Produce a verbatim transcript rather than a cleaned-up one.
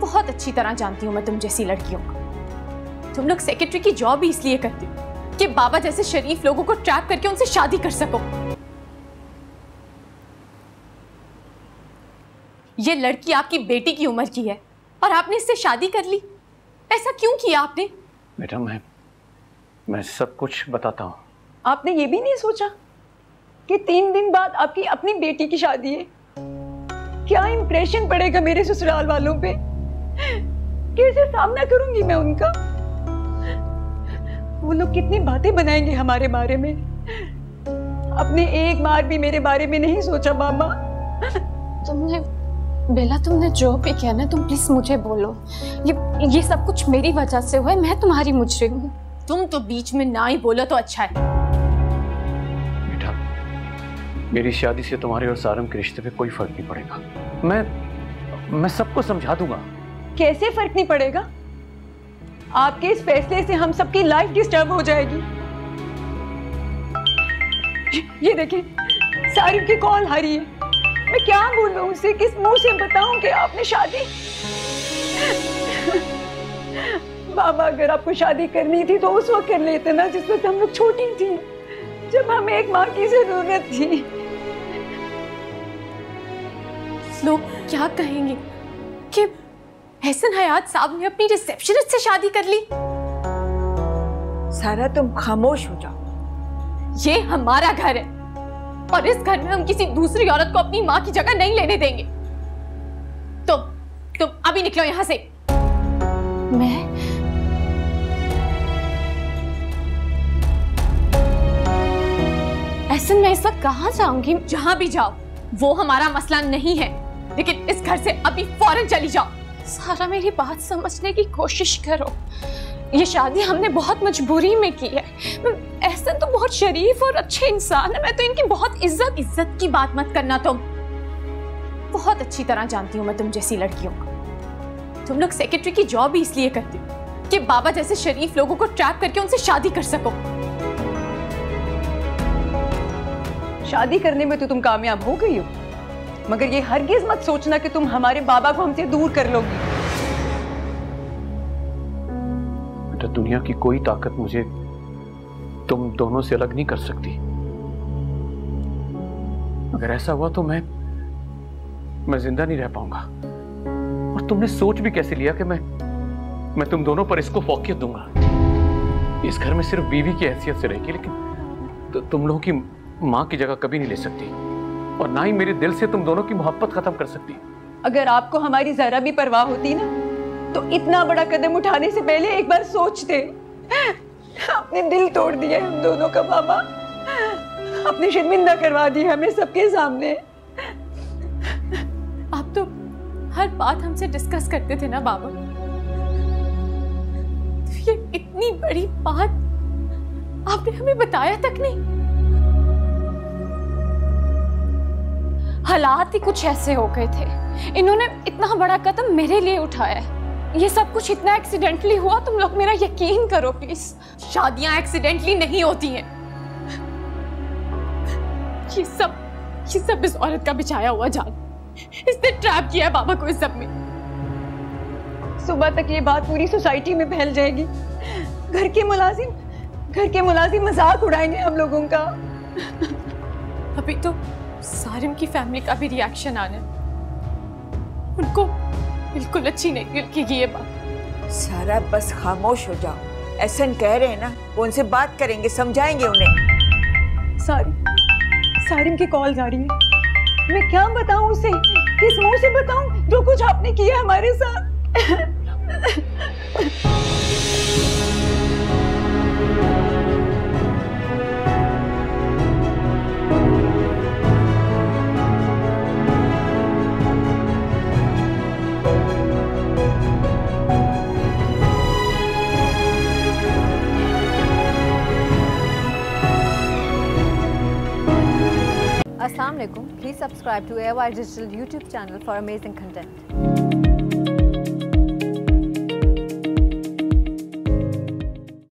बहुत अच्छी तरह जानती हूँ मैं तुम जैसी लड़कियों को। तुम लोग सेक्रेटरी की जॉब भी इसलिए करती हो कि बाबा जैसे शरीफ लोगों को ट्रैप करके उनसे शादी कर सको। ये लड़की आपकी बेटी की उम्र की है और आपने इससे शादी कर ली, ऐसा क्यों किया आपने? बेटा मैं मैं सब कुछ बताता हूँ। आपने ये भी नहीं सोचा कि तीन दिन बाद आपकी अपनी बेटी की शादी है, क्या इंप्रेशन पड़ेगा मेरे ससुराल वालों पे? कैसे सामना करूंगी मैं उनका? वो लोग कितनी बातें बनाएंगे हमारे बारे में। अपने एक बार भी मेरे बारे में नहीं सोचा मामा। तुमने बेला तुमने जो भी किया ना, तुम प्लीज मुझे बोलो, ये ये सब कुछ मेरी वजह से हुआ है, मैं तुम्हारी मुजरिम हूँ। तुम तो बीच में ना ही बोलो तो अच्छा है। बेटा, मेरी शादी से तुम्हारे और सारम के रिश्ते पे कोई फर्क नहीं पड़ेगा। मैं मैं सबको समझा दूंगा। कैसे फर्क नहीं पड़ेगा? आपके इस फैसले से हम सबकी लाइफ डिस्टर्ब हो जाएगी। ये देखें, सारम की कॉल आ रही है। मैं क्या बोलूं उसे, किस मुंह से बताऊं कि आपने शादी बाबा अगर आपको शादी करनी थी तो उस वक्त कर लेते ना जिस वक्त हम लोग छोटी थी, जब हमें एक माँ की जरूरत थी। लोग क्या कहेंगे कि हसन हयात साहब ने अपनी रिसेप्शनिस्ट से शादी कर ली। सारा तुम खामोश हो जाओ। ये हमारा घर है और इस घर में हम किसी दूसरी औरत को अपनी माँ की जगह नहीं लेने देंगे। तुम तुम अभी निकलो यहाँ से। मैं ऐसे मैं इस वक्त कहाँ जाऊंगी? जहाँ भी जाओ वो हमारा मसला नहीं है, लेकिन इस घर से अभी फौरन चली जाओ। सारा मेरी बात समझने की कोशिश करो, ये शादी हमने बहुत मजबूरी में की है। ऐसा तो बहुत शरीफ और अच्छे इंसान है, मैं तो इनकी बहुत इज्जत इज्जत की बात मत करना। तुम बहुत अच्छी तरह जानती हूँ मैं तुम जैसी लड़कियों को। तुम लोग सेक्रेटरी की जॉब भी इसलिए करती हो कि बाबा जैसे शरीफ लोगों को ट्रैप करके उनसे शादी कर सको। शादी करने में तो तुम कामयाब हो गई हो, मगर ये हरगिज मत सोचना कि तुम हमारे बाबा को हमसे दूर कर लोगी। बेटा दुनिया की कोई ताकत मुझे तुम दोनों से अलग नहीं कर सकती। अगर ऐसा हुआ तो मैं मैं जिंदा नहीं रह पाऊंगा। और तुमने सोच भी कैसे लिया कि मैं मैं तुम दोनों पर इसको फौकियत दूंगा? इस घर में सिर्फ बीवी की हैसियत से रहेगी, लेकिन तो तुम लोगों की माँ की जगह कभी नहीं ले सकती और ना ही मेरे दिल से तुम दोनों की मोहब्बत खत्म कर सकती। अगर आपको हमारी जरा भी परवाह होती ना तो इतना बड़ा कदम उठाने से पहले एक बार सोचते। आपने दिल तोड़ दिया है हम दोनों का बाबा, आपने शर्मिंदा करवा दिया हमें सबके सामने। आप तो हर बात हमसे डिस्कस करते थे ना बाबा, तो ये इतनी बड़ी बात आपने हमें बताया तक नहीं। हालात ही कुछ ऐसे हो गए थे, इन्होंने इतना बड़ा कदम मेरे लिए उठाया है। ये सब कुछ इतना एक्सीडेंटली हुआ, तुम लोग मेरा यकीन करो प्लीज। शादियां एक्सीडेंटली नहीं होती हैं। ये सब ये सब इस औरत का बिछाया हुआ जाल, इसने ट्रैप किया है बाबा को इस सब में। सुबह तक ये बात पूरी सोसाइटी में फैल जाएगी। घर के मुलाजिम घर के मुलाजिम मजाक उड़ाएंगे हम लोगों का। अभी तो सारिम की फैमिली का भी रिएक्शन आना, उनको बिल्कुल अच्छी नहीं लगेगी ये बात। सारा बस खामोश हो जाओ। ऐसन कह रहे हैं ना, वो उनसे बात करेंगे, समझाएंगे उन्हें। सारी सारिम की कॉल आ रही है, मैं क्या बताऊं उसे, किस मुंह से बताऊं जो कुछ आपने किया हमारे साथ। Assalamualaikum. Please subscribe to A R Y Digital YouTube channel for amazing content.